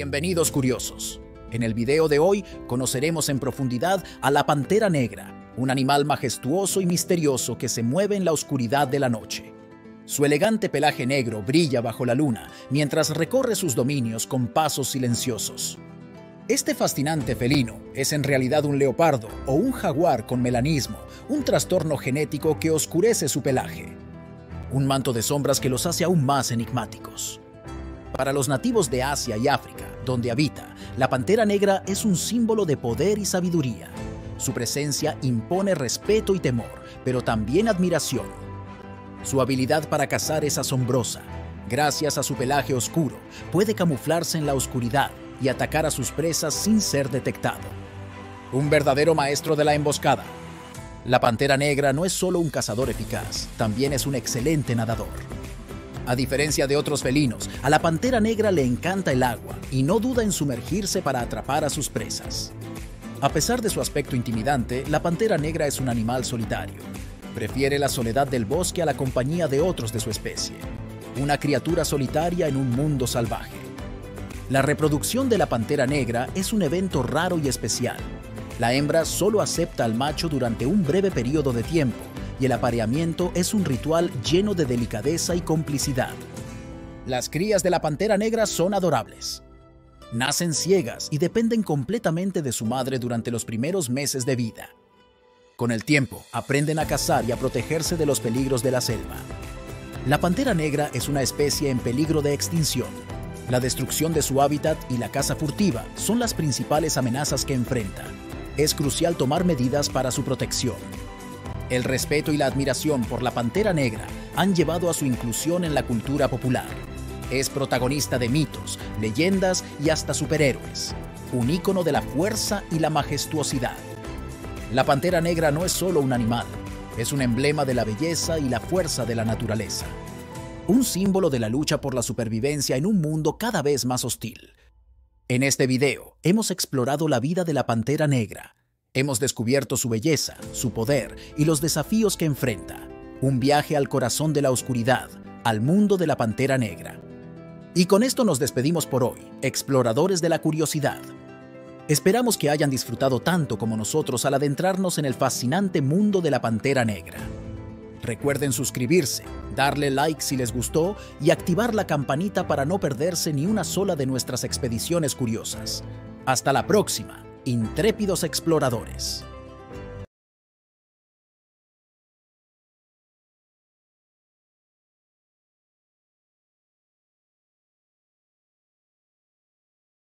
Bienvenidos curiosos. En el video de hoy conoceremos en profundidad a la pantera negra, un animal majestuoso y misterioso que se mueve en la oscuridad de la noche. Su elegante pelaje negro brilla bajo la luna mientras recorre sus dominios con pasos silenciosos. Este fascinante felino es en realidad un leopardo o un jaguar con melanismo, un trastorno genético que oscurece su pelaje. Un manto de sombras que los hace aún más enigmáticos. Para los nativos de Asia y África, donde habita, la pantera negra es un símbolo de poder y sabiduría. Su presencia impone respeto y temor, pero también admiración. Su habilidad para cazar es asombrosa. Gracias a su pelaje oscuro, puede camuflarse en la oscuridad y atacar a sus presas sin ser detectado. Un verdadero maestro de la emboscada. La pantera negra no es solo un cazador eficaz, también es un excelente nadador. A diferencia de otros felinos, a la pantera negra le encanta el agua y no duda en sumergirse para atrapar a sus presas. A pesar de su aspecto intimidante, la pantera negra es un animal solitario. Prefiere la soledad del bosque a la compañía de otros de su especie. Una criatura solitaria en un mundo salvaje. La reproducción de la pantera negra es un evento raro y especial. La hembra solo acepta al macho durante un breve periodo de tiempo, y el apareamiento es un ritual lleno de delicadeza y complicidad. Las crías de la pantera negra son adorables. Nacen ciegas y dependen completamente de su madre durante los primeros meses de vida. Con el tiempo, aprenden a cazar y a protegerse de los peligros de la selva. La pantera negra es una especie en peligro de extinción. La destrucción de su hábitat y la caza furtiva son las principales amenazas que enfrenta. Es crucial tomar medidas para su protección. El respeto y la admiración por la pantera negra han llevado a su inclusión en la cultura popular. Es protagonista de mitos, leyendas y hasta superhéroes. Un ícono de la fuerza y la majestuosidad. La pantera negra no es solo un animal, es un emblema de la belleza y la fuerza de la naturaleza. Un símbolo de la lucha por la supervivencia en un mundo cada vez más hostil. En este video hemos explorado la vida de la pantera negra. Hemos descubierto su belleza, su poder y los desafíos que enfrenta. Un viaje al corazón de la oscuridad, al mundo de la pantera negra. Y con esto nos despedimos por hoy, exploradores de la curiosidad. Esperamos que hayan disfrutado tanto como nosotros al adentrarnos en el fascinante mundo de la pantera negra. Recuerden suscribirse, darle like si les gustó y activar la campanita para no perderse ni una sola de nuestras expediciones curiosas. Hasta la próxima. Intrépidos exploradores.